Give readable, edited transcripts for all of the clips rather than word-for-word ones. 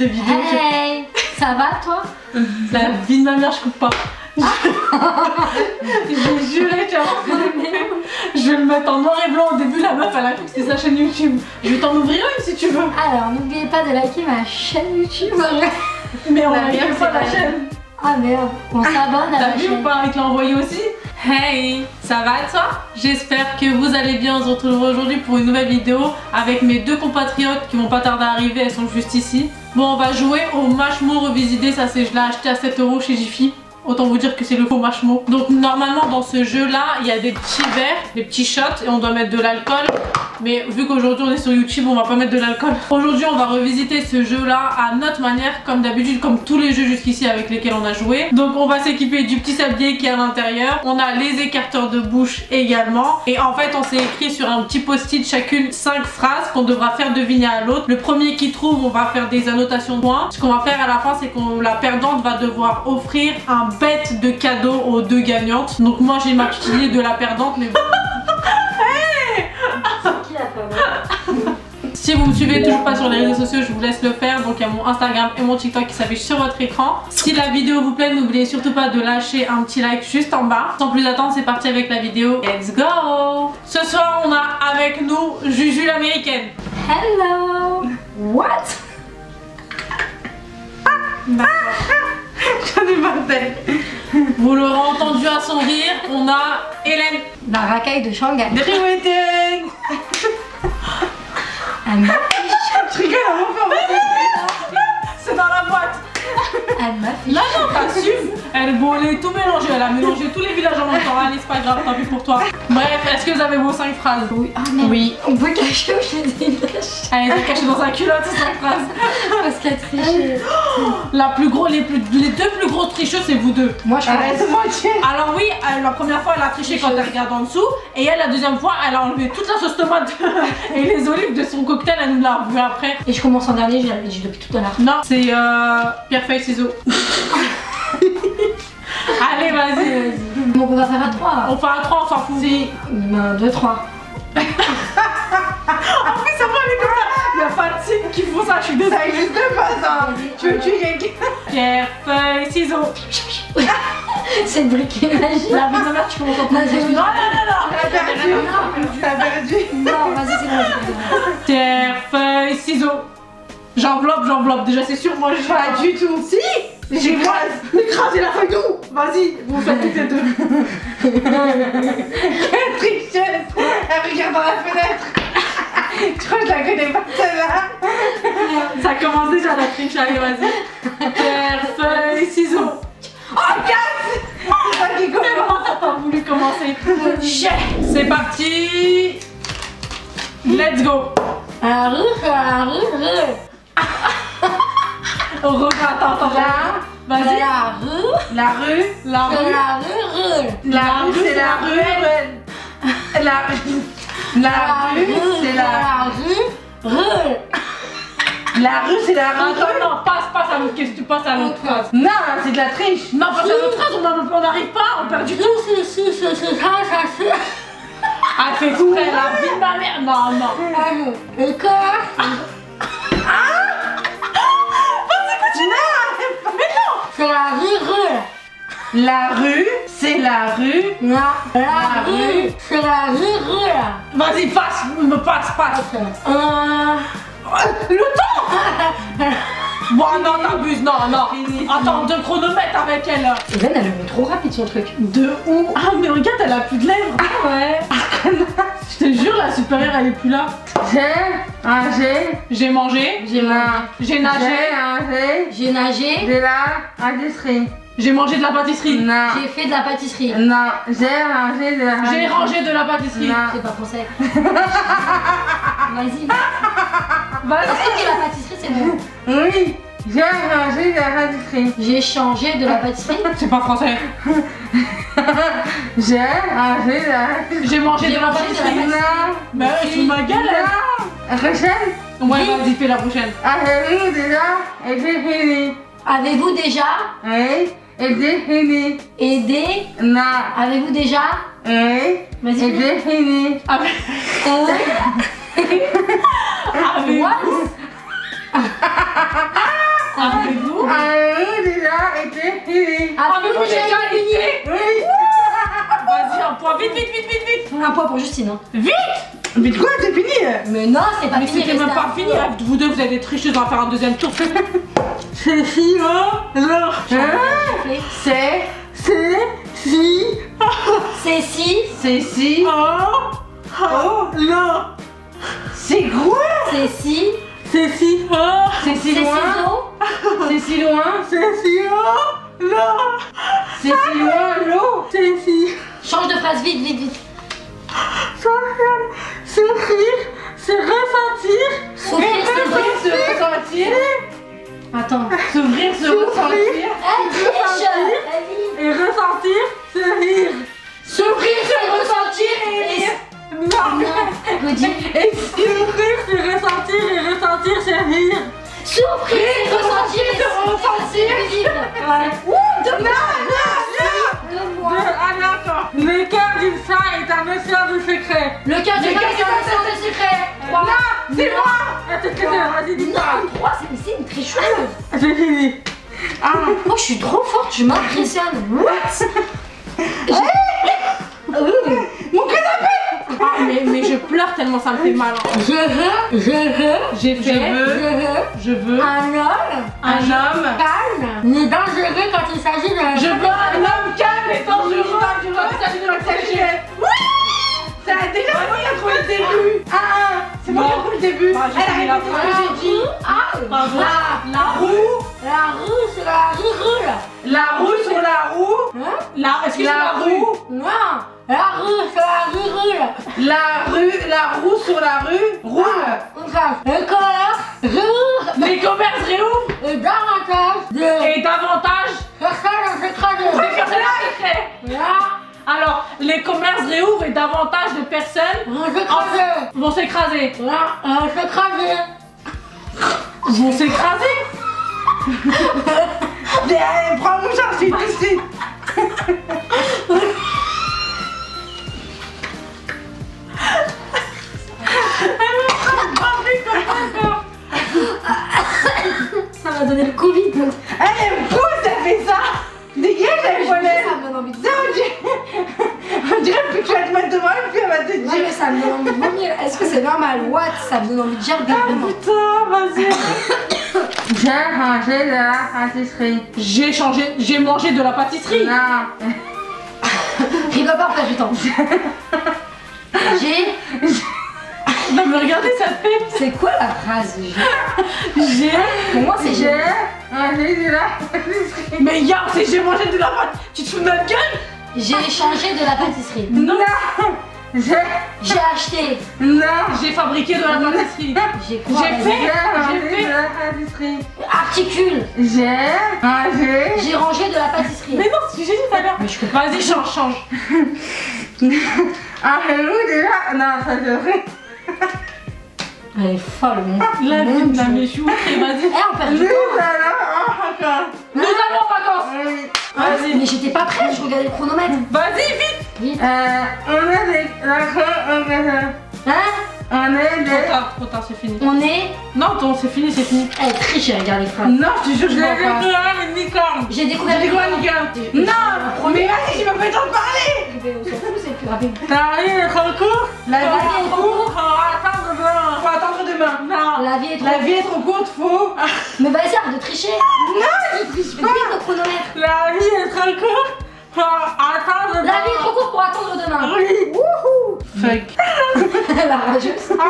Des vidéos hey, qui... Ça va toi? La vie de ma mère, je coupe pas. J'ai juré, tu vois. Je vais le mettre en noir et blanc au début, la meuf elle a cru que c'était sa chaîne YouTube. Je vais t'en ouvrir une si tu veux. Alors n'oubliez pas de liker ma chaîne YouTube. Mais on ne regarde pas la chaîne. Ah merde, on s'abonne à la chaîne. T'as vu ou pas? Il te l'a envoyé aussi. Hey, ça va toi? J'espère que vous allez bien, on se retrouve aujourd'hui pour une nouvelle vidéo avec mes deux compatriotes qui vont pas tarder à arriver, elles sont juste ici. Bon, on va jouer au Mâche Mots revisité, ça c'est, je l'ai acheté à 7 € chez Gifi. Autant vous dire que c'est le faux Mâche Mots. Donc normalement dans ce jeu là, il y a des petits verres, des petits shots et on doit mettre de l'alcool. Mais vu qu'aujourd'hui on est sur YouTube, on va pas mettre de l'alcool. Aujourd'hui on va revisiter ce jeu là à notre manière, comme d'habitude, comme tous les jeux jusqu'ici avec lesquels on a joué. Donc on va s'équiper du petit sablier qui est à l'intérieur. On a les écarteurs de bouche également. Et en fait on s'est écrit sur un petit post-it chacune 5 phrases qu'on devra faire deviner à l'autre. Le premier qui trouve, on va faire des annotations de points. Ce qu'on va faire à la fin, c'est qu'on, la perdante va devoir offrir un bête de cadeau aux deux gagnantes. Donc moi j'ai ma petite idée de la perdante, mais hey, c'est qui la perdante? Si vous me suivez toujours pas sur les réseaux sociaux, je vous laisse le faire. Donc il y a mon Instagram et mon TikTok qui s'affichent sur votre écran. Si la vidéo vous plaît, n'oubliez surtout pas de lâcher un petit like juste en bas. Sans plus attendre, c'est parti avec la vidéo. Let's go. Ce soir on a avec nous Juju l'américaine. Hello. What? J'en ai marre d'elle. Vous l'aurez entendu à son rire, on a Hélène. La racaille de Shanghai. Driweten. Je rigole à mon frère. C'est dans la boîte. Elle m'affiche. Là non, t'as su. Elle voulait tout mélanger, elle a mélangé tous les villages en même temps. Allez, c'est pas grave, tant pis pour toi. Bref, est-ce que vous avez vos 5 phrases? Oui. Oh, mais oui. On peut cacher ou je décache? Elle est cachée dans un culotte, ces 5 phrases. Parce qu'elle triche. La plus gros, les deux plus grosses tricheuses, c'est vous deux. Moi, je pense. Alors oui, la première fois, elle a triché quand elle regarde en dessous. Et elle, la deuxième fois, elle a enlevé toute la sauce tomate et les olives de son cocktail. Elle nous l'a revu après. Et je commence en dernier, j'ai dit depuis tout à l'heure. Non, c'est pierre, feuille, ciseaux. Allez, vas-y. Donc on va faire à 3 là. On fait à 3, on s'en fout. Si, 2, 3. En fait, ça va, les gars. Il n'y a pas de signe qui font ça, je suis désolée. Ça existe pas, ça. Tu veux tuer quelqu'un? Pierre, feuille, ciseaux. C'est une briquet magique. La vie de merde, tu peux m'entendre. Non. T'as perdu. Non, vas-y, c'est bon. Pierre, feuille, ciseaux. J'enveloppe. Déjà, c'est sûr, moi, je fais pas du tout. Si. J'ai moi écrasé la feuille d'eau. Vas-y, vous faites toutes les deux. Quelle tricheuse. Elle regarde dans la fenêtre. Je crois que je la connais pas celle-là. Ça commence déjà à la triche, allez vas-y. Pierre, feuille, ciseaux. Oh, casse. C'est ça qui commence. T'as pas voulu commencer. C'est parti. Let's go. Vas-y. La rue, c'est la ruelle. La rue, c'est la rue. Attends, non, passe à l'autre. Qu'est-ce que tu passes à l'autre phrase? Non, c'est de la triche. Non, passe à l'autre phrase, on n'arrive pas, on perd du tout. Ah, c'est tout, elle a vie de ma mère. Non. Le corps. C'est la rue. La rue, c'est la rue. Non, la rue, c'est la rue. Vas-y, passe. Le temps. Bon, non, t'abuses, non. Attends, 2 chronomètres avec elle. Hélène, elle le met trop rapide son truc. De où? Ah, mais regarde, elle a plus de lèvres. Ah ouais. Je te jure, la supérieure, elle est plus là. J'ai mangé. J'ai nagé. J'ai nagé. De la pâtisserie. J'ai mangé de la pâtisserie. Non. J'ai fait de la pâtisserie. Non. J'ai rangé de la pâtisserie. Non. C'est pas français. Vas-y. En fait, la pâtisserie, c'est bon. Oui. J'ai rangé de la pâtisserie. J'ai changé de la pâtisserie. C'est pas français. J'ai mangé de la pâtisserie. Non. Mais tu m'as galère. La prochaine. Ouais, vas-y, fais la prochaine. Avez-vous déjà été fini? Avez-vous déjà? Oui. Été fini. Aidé? Non. Avez-vous déjà? Oui. Vas-y. Été fini. Avez-vous? Avez-vous déjà été fini? Avez-vous déjà aligné? Oui. Vas-y, un point, vite. Un point pour Justine. Hein. Vite. Mais quoi, c'est fini? Mais non, c'est pas fini. Mais c'était même pas fini. Vous deux, vous allez être riches, on va faire un deuxième tour. C'est si alors. C'est si. Oh non. C'est quoi? C'est si. C'est si loin. C'est si loin. Non. C'est si loin. L'eau. C'est si. Change de phrase vite. Souffrir, se ressentir, se ressentir. Attends, s'ouvrir, se ressentir, et ressentir, se rire. S'ouvrir, se ressentir et rire. Non. Et s'ouvrir, se ressentir et ressentir, se rire. S'ouvrir, se ressentir et se ressentir. Le cœur d'une star est un océan de secret. Le cœur d'une star est un océan de secret. Non, c'est moi. Vas-y, dis-moi. Non, c'est une tricheuse. J'ai fini. Moi, je suis trop forte, je m'impressionne. Mon canapé. Ah, mais je pleure tellement ça me fait mal. Je veux. Un homme. Calme. Mais dangereux quand il s'agit de. Je veux un homme calme. Début. Ah, elle a répondu ce que j'ai dit. La roue sur la rue roule. Les commerces réouvrent. Et davantage. Alors, les commerces réouvrent et davantage de personnes vont s'écraser. Mais allez, prends mon charge, je suis ici. Ça m'a donné le Covid. Allez, pourquoi ça fait ça? Dégage, elle volait. On dirait plus que tu vas te mettre devant elle, puis elle va te dire. Mais ça me donne envie de vomir. Est-ce que c'est normal? What? Ça me donne envie de gerber. Ah putain, vas-y. J'ai mangé de la pâtisserie. J'ai mangé de la pâtisserie. Non. Rigole pas, après je t'en prie. Non mais regardez, ça fait. C'est quoi la phrase? Pour moi c'est j'ai mangé de la pâtisserie. Mais regarde, c'est j'ai mangé de la pâtisserie. Tu te fous de notre gueule? J'ai échangé de la pâtisserie. Non. J'ai acheté. Non. J'ai fabriqué de la pâtisserie. J'ai fait de la pâtisserie. Articule. J'ai rangé de la pâtisserie. Mais non, c'est ce que j'ai dit tout à l'heure. Mais je peux pas. Vas-y, change. Non, ça devrait. Elle est folle, mon. La vie de la méchou. Et vas-y. On perd du temps. Nous allons en vacances. Oui. Vas-y. Mais j'étais pas prête, je regardais le chronomètre. Vas-y, vite. On est des... Trop tard, c'est fini. Non, c'est fini. Elle triche, elle regarde les phrases. Non, je te jure, je l'ai vu une licorne. J'ai découvert une licorne. Non, mais vas-y, tu m'as fait tant de parler. Mais on s'en fout, c'est plus rapide. La vie est trop courte. Faut attendre demain. Non. La vie est trop courte, faut... Mais vas-y, arrête de tricher. Non, je triche pas. Vite, le chronomètre. La vie est trop courte pour attendre demain. Oui. Wouhou. Fuck. La rageuse. Ah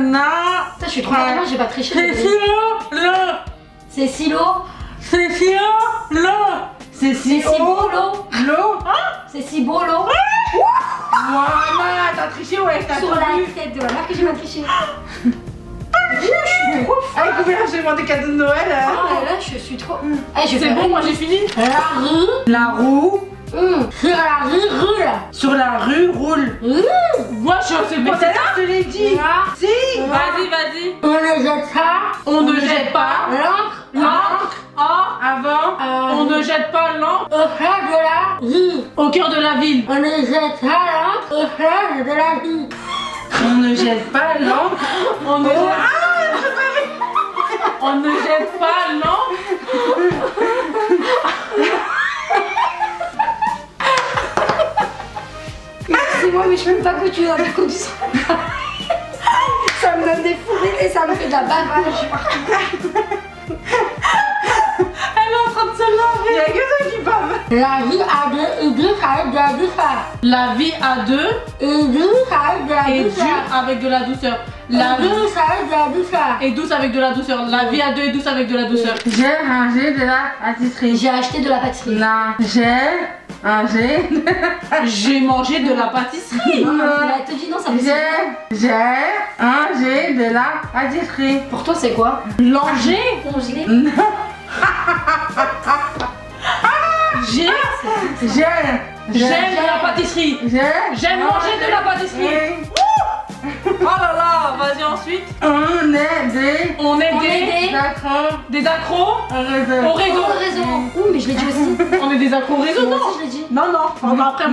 non. Putain, je suis trop malade, j'ai pas triché. C'est si beau l'eau. C'est si beau l'eau. Voilà, t'as triché, ouais, t'as triché. Sur la tête de la marque que j'ai pas triché. Je suis j'ai demandé cadeau de Noël. Ah là, je suis trop. C'est bon, moi j'ai fini. Sur la rue roule. Moi je sais pas. Je te l'ai dit. Si. Vas-y. On ne jette pas l'encre au cœur de la ville. On ne jette pas l'encre au cœur de la ville. On ne jette pas l'encre sais même pas couture avec du sang. Ça me donne des fourrures et ça me fait de la bavage partout. Elle est en train de se laver. Il y a que ça qui bave. La vie à deux et du avec de la douceur. La vie à deux et du avec de la douceur. Avec de la douceur. La vie avec de la douceur. Et douce avec de la douceur. La vie à deux et douce avec de la douceur. J'ai rangé de la pâtisserie. J'ai acheté de la pâtisserie. Non. J'ai... j'ai mangé de la pâtisserie. J'ai mangé de la pâtisserie. Pour toi c'est quoi? Langer. Congelé. J'aime de la pâtisserie. J'aime manger de la pâtisserie. Oh là là, vas-y ensuite. On est des accros au réseau. Ouh, mais je l'ai dit aussi. On est des accros au réseau, non? Je l'ai dit. Non, non, on va après.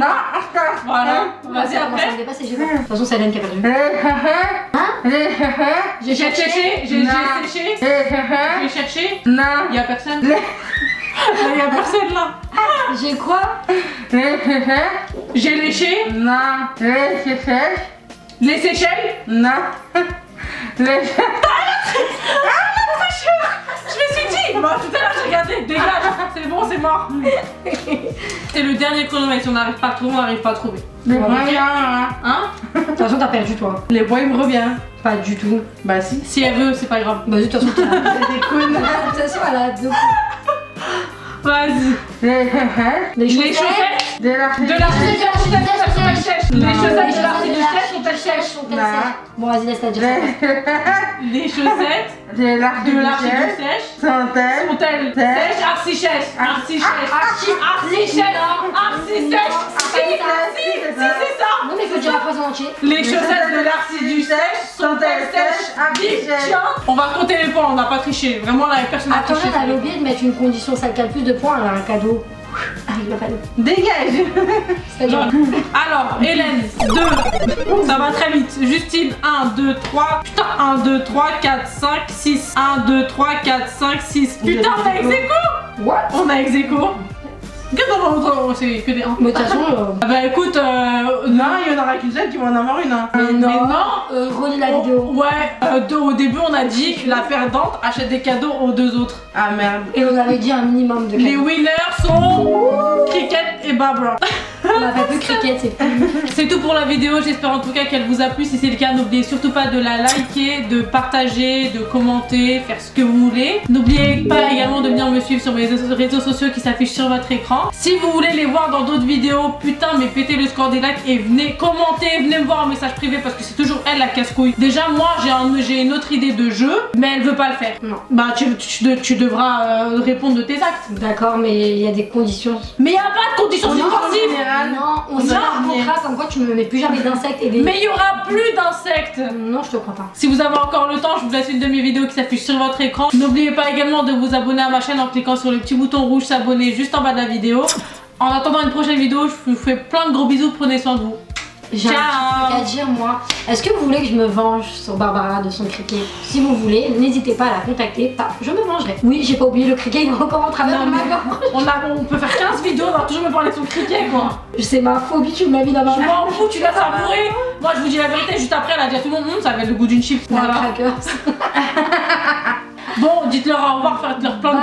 Voilà, vas-y après. Ça me dépasse et j'ai pas. De toute façon, c'est Hélène qui a perdu. J'ai cherché. Non. Il n'y a personne. Il n'y a personne là. J'ai quoi? J'ai léché. Non. Les Seychelles? Non. Les... Je me suis dit. Bon, tout à l'heure j'ai regardé. Dégage. C'est bon, c'est mort. C'est le dernier chronomètre. Si on n'arrive pas à trouver, on n'arrive pas à trouver. Les points, hein? De toute façon, t'as perdu toi. Les points, il me revient. Pas du tout. Bah si. Si elle veut, c'est pas grave. Bah de toute façon, t'as des couilles. De toute façon, elle a deux. Vas-y. Les chaussettes de la chute. Les chaussettes de l'article du chef sont elles sèches. Bon, vas-y, laisse-la dire. Les chaussettes de l'article du chef sont-elles sèches? Archi sèches. Non, mais il faut dire la phrase en entier. Les chaussettes de l'article du chef sont-elles sèches? On va compter les points, on n'a pas triché. Vraiment, là, personne n'a triché. Attends, elle a oublié de mettre une condition, ça calcule plus de points, elle a un cadeau. Ah, il a pas de... Dégage. Alors, Hélène, 2, ça va très vite. Justine, 1, 2, 3. Putain, 1, 2, 3, 4, 5, 6. 1, 2, 3, 4, 5, 6. Putain, on a ex-écho. What? On a ex-écho. Que non, c'est que des 1. Mais de toute façon... Bah écoute, non, il y en aura qu'une seule qui va en avoir une. Hein. Mais non, relis la vidéo. Ouais, au début on a dit que la perdante achète des cadeaux aux deux autres. Ah merde. Et on avait dit un minimum de cadeaux. Les winners sont... Cricket et Barbara. On a fait de cricket, c'est fini. C'est tout pour la vidéo, j'espère en tout cas qu'elle vous a plu. Si c'est le cas, n'oubliez surtout pas de la liker, de partager, de commenter, faire ce que vous voulez. N'oubliez pas également de venir me suivre sur mes réseaux sociaux qui s'affichent sur votre écran. Si vous voulez les voir dans d'autres vidéos, putain mais pétez le score des likes et venez commenter, venez me voir en message privé parce que c'est toujours elle la casse-couille. Déjà moi j'ai une autre idée de jeu mais elle veut pas le faire. Non. Bah tu devras répondre de tes actes. D'accord mais il y a des conditions. Mais il n'y a pas de conditions sportives. Non, on se raconte comme quoi tu me mets plus jamais d'insectes et des... Mais il n'y aura plus d'insectes. Non je te crois pas. Si vous avez encore le temps je vous laisse une de mes vidéos qui s'affiche sur votre écran. N'oubliez pas également de vous abonner à ma chaîne en cliquant sur le petit bouton rouge s'abonner juste en bas de la vidéo. En attendant une prochaine vidéo, je vous fais plein de gros bisous, prenez soin de vous. J'ai un petit truc à dire moi. Est-ce que vous voulez que je me venge sur Barbara de son cricket? Si vous voulez, n'hésitez pas à la contacter, je me vengerai. Oui, j'ai pas oublié le cricket, il est encore en travers de ma gorge. On peut faire 15 vidéos, on va toujours me parler de son cricket quoi. C'est ma phobie, tu m'as mis dans ma main. Je m'en fous, tu l'as savouré. Moi je vous dis la vérité, juste après elle a dit à tout le monde, ça avait le goût d'une chips. Voilà. Bon, dites-leur au revoir, faites-leur plein de